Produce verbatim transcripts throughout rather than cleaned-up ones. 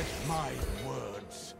Let my words.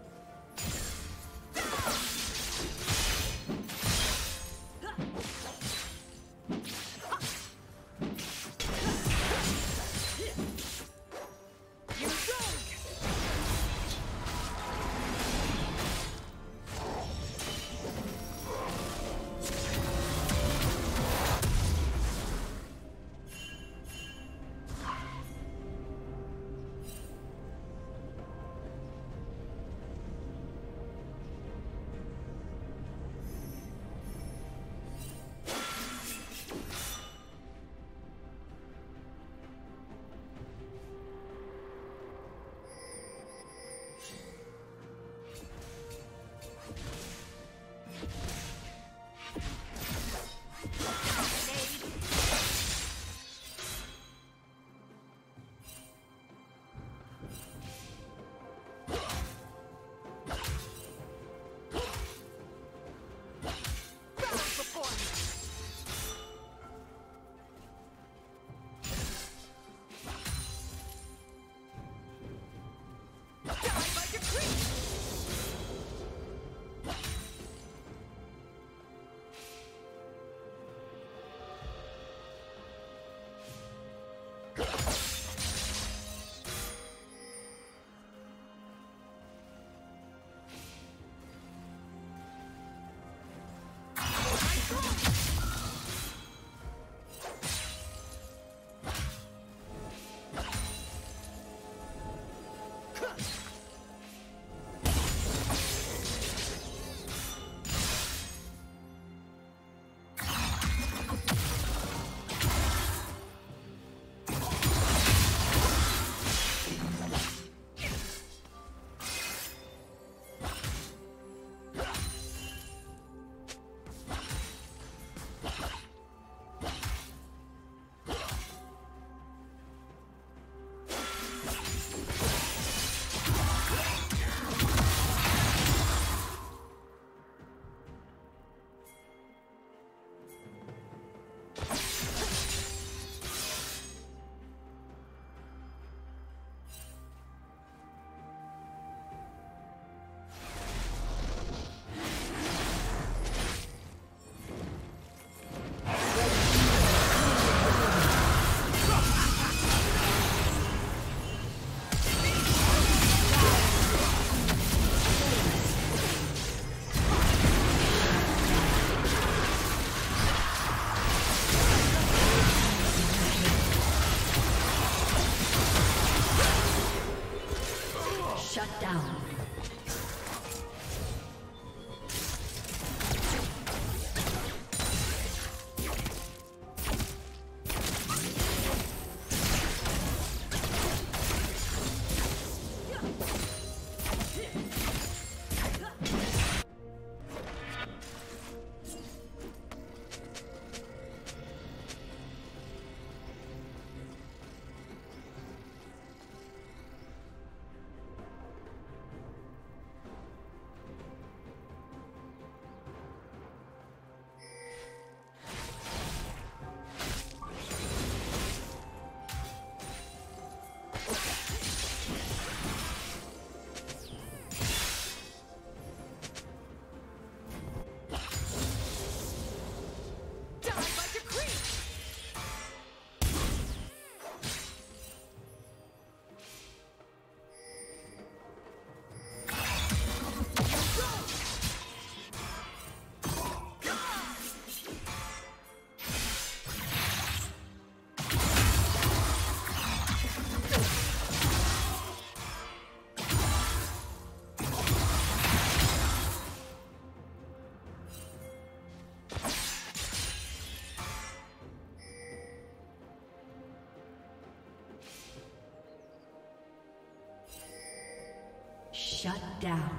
Shut down.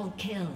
Double kill.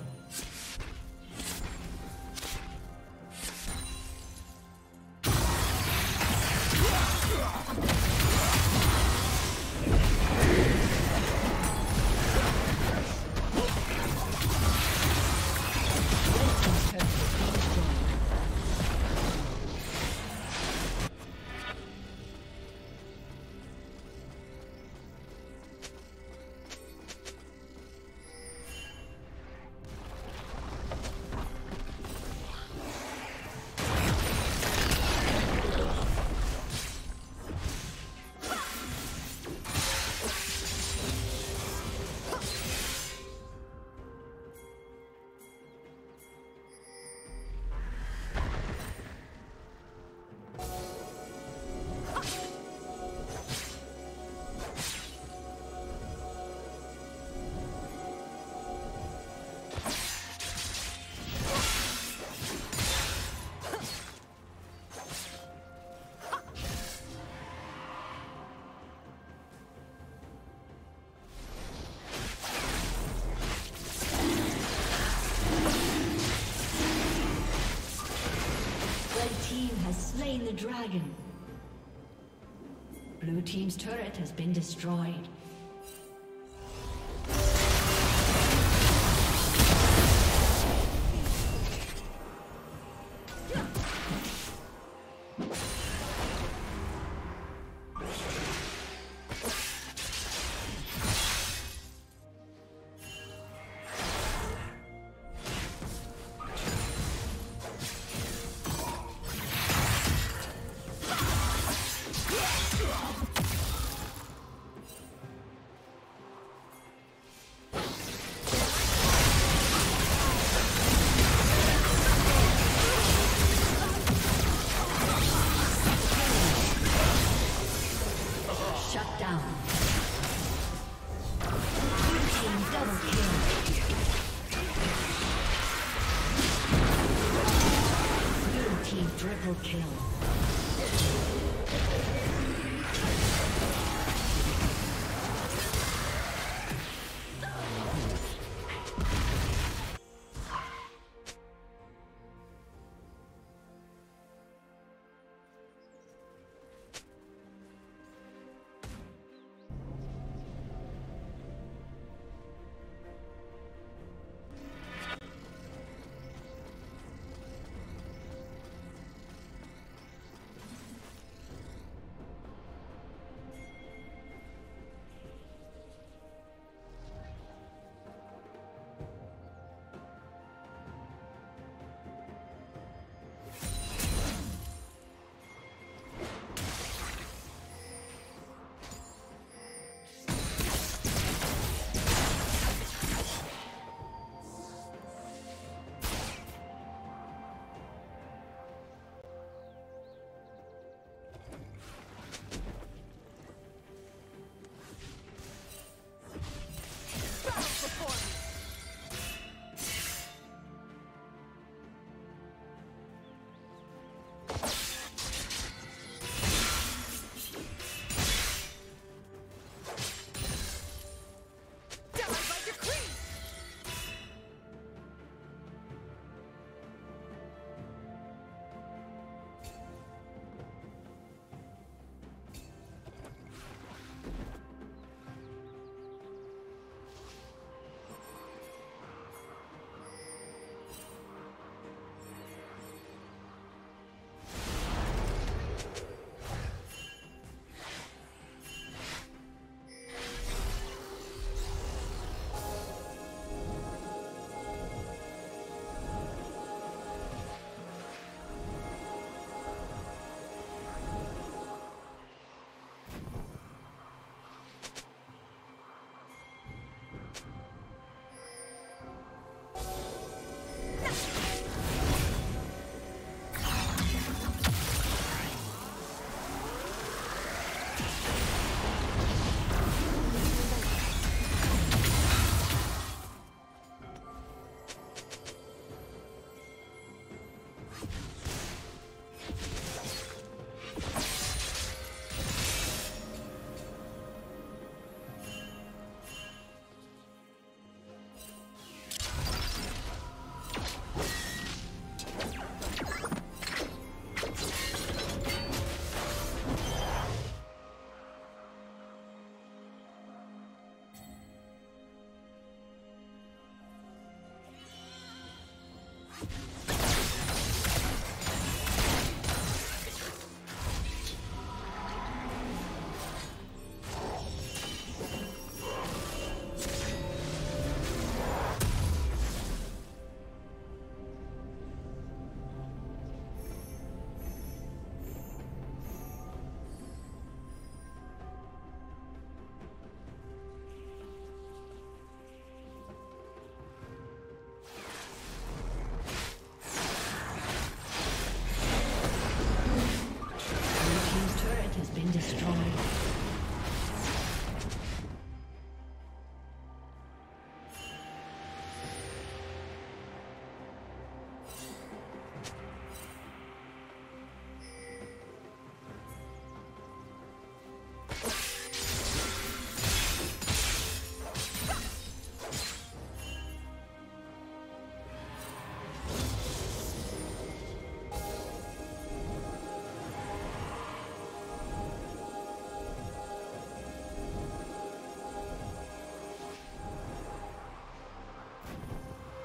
The dragon. Blue team's turret has been destroyed.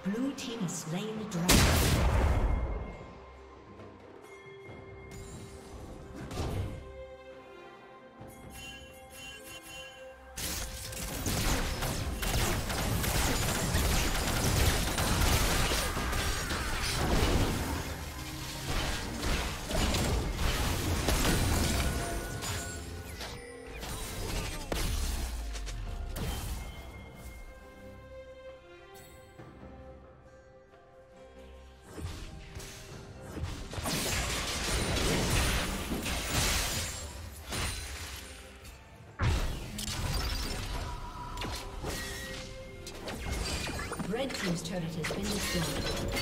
Blue team has slain the dragon. Red team's turret has been destroyed.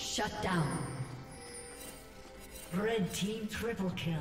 Shut down. Red team triple kill.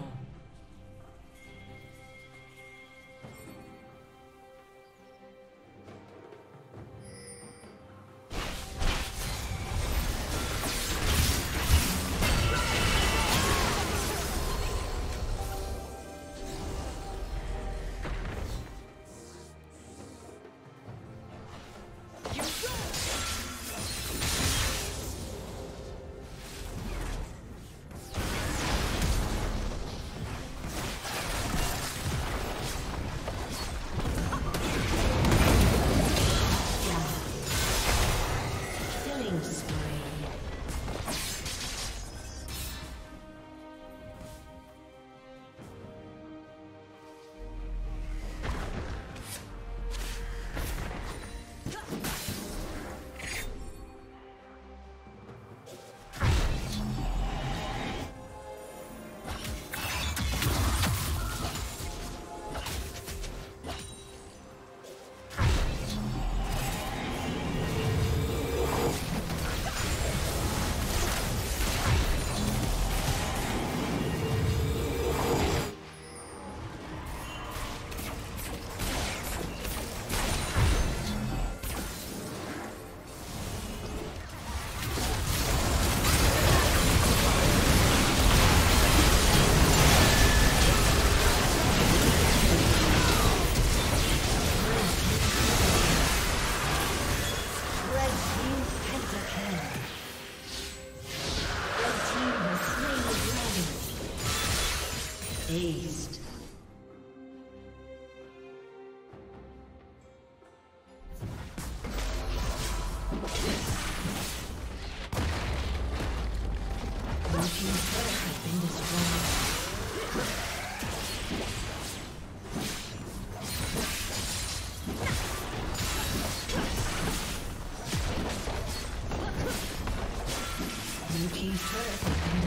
Aced.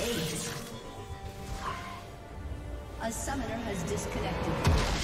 Ace. A summoner has disconnected.